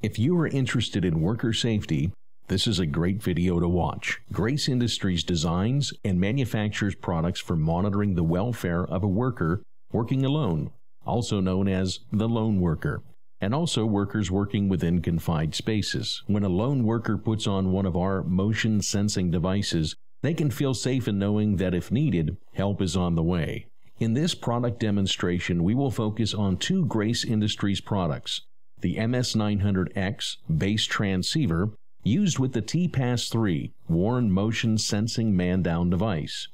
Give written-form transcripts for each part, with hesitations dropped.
If you are interested in worker safety, this is a great video to watch. Grace Industries designs and manufactures products for monitoring the welfare of a worker working alone, also known as the lone worker, and also workers working within confined spaces. When a lone worker puts on one of our motion sensing devices, they can feel safe in knowing that if needed, help is on the way. In this product demonstration, we will focus on two Grace Industries products, the MS-900X base transceiver used with the TPASS3 worn motion sensing man-down device.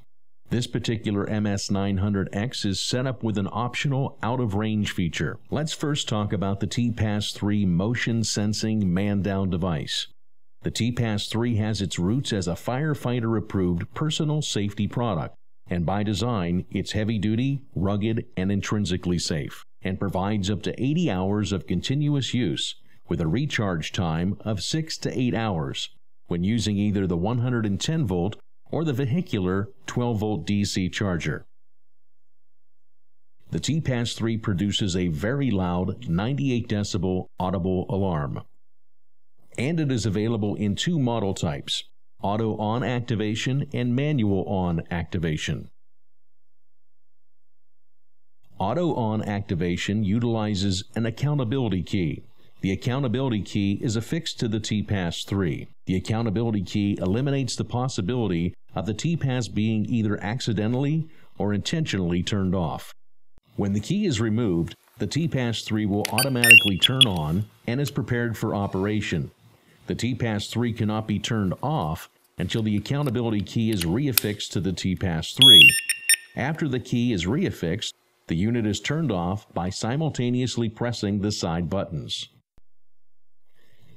This particular MS-900X is set up with an optional out-of-range feature. Let's first talk about the TPASS3 motion sensing man-down device. The TPASS3 has its roots as a firefighter-approved personal safety product, and by design, it's heavy-duty, rugged, and intrinsically safe, and provides up to 80 hours of continuous use with a recharge time of 6 to 8 hours when using either the 110-volt or the vehicular 12-volt DC charger. The TPASS3 produces a very loud 98 decibel audible alarm, and it is available in two model types, auto on activation and manual on activation. Auto on activation utilizes an accountability key. The accountability key is affixed to the TPASS3. The accountability key eliminates the possibility of the TPASS being either accidentally or intentionally turned off. When the key is removed, the TPASS3 will automatically turn on and is prepared for operation. The TPASS3 cannot be turned off until the accountability key is reaffixed to the TPASS3. After the key is reaffixed, the unit is turned off by simultaneously pressing the side buttons.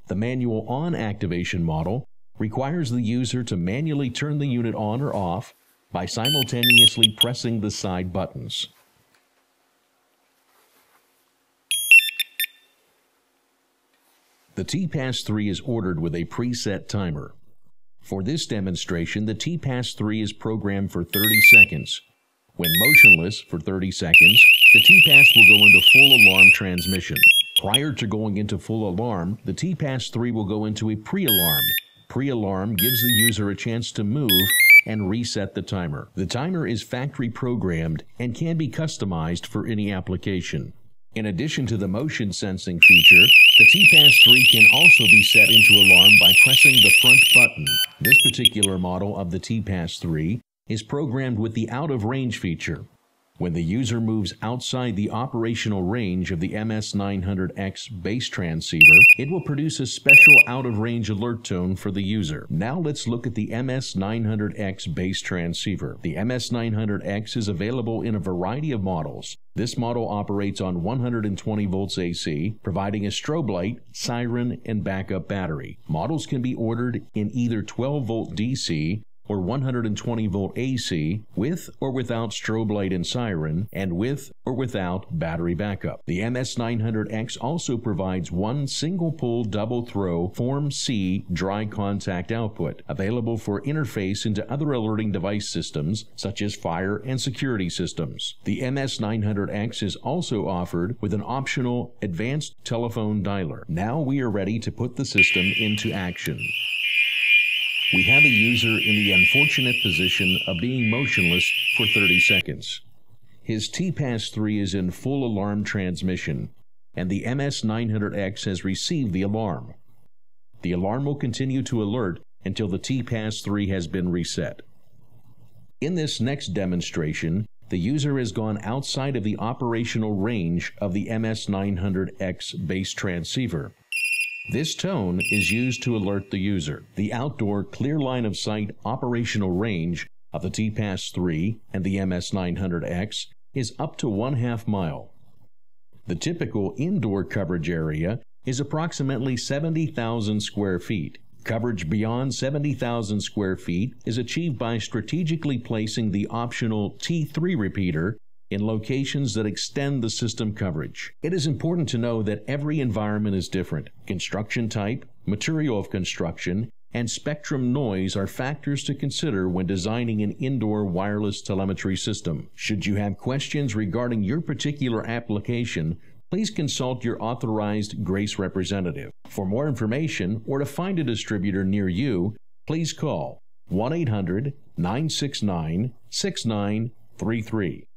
The manual on activation model requires the user to manually turn the unit on or off by simultaneously pressing the side buttons. The TPASS3 is ordered with a preset timer. For this demonstration, the TPASS3 is programmed for 30 seconds. When motionless for 30 seconds, the TPASS will go into full alarm transmission. Prior to going into full alarm, the TPASS3 will go into a pre-alarm. Pre-alarm gives the user a chance to move and reset the timer. The timer is factory programmed and can be customized for any application. In addition to the motion sensing feature, the TPASS3 can also be set into alarm by pressing the front button. This particular model of the TPASS3 is programmed with the out-of-range feature. When the user moves outside the operational range of the MS-900X base transceiver, it will produce a special out-of-range alert tone for the user. Now let's look at the MS-900X base transceiver. The MS-900X is available in a variety of models. This model operates on 120 volts AC, providing a strobe light, siren, and backup battery. Models can be ordered in either 12-volt DC or 120 volt AC with or without strobe light and siren, and with or without battery backup. The MS-900X also provides one single pull double throw Form C dry contact output, available for interface into other alerting device systems such as fire and security systems. The MS-900X is also offered with an optional advanced telephone dialer. Now we are ready to put the system into action. We have a user in the unfortunate position of being motionless for 30 seconds. His TPASS3 is in full alarm transmission, and the MS-900X has received the alarm. The alarm will continue to alert until the TPASS3 has been reset. In this next demonstration, the user has gone outside of the operational range of the MS-900X base transceiver. This tone is used to alert the user. The outdoor clear line of sight operational range of the TPASS3 and the MS-900X is up to 1/2 mile. The typical indoor coverage area is approximately 70,000 square feet. Coverage beyond 70,000 square feet is achieved by strategically placing the optional T3 repeater in locations that extend the system coverage. It is important to know that every environment is different. Construction type, material of construction, and spectrum noise are factors to consider when designing an indoor wireless telemetry system. Should you have questions regarding your particular application, please consult your authorized Grace representative. For more information or to find a distributor near you, please call 1-800-969-6933.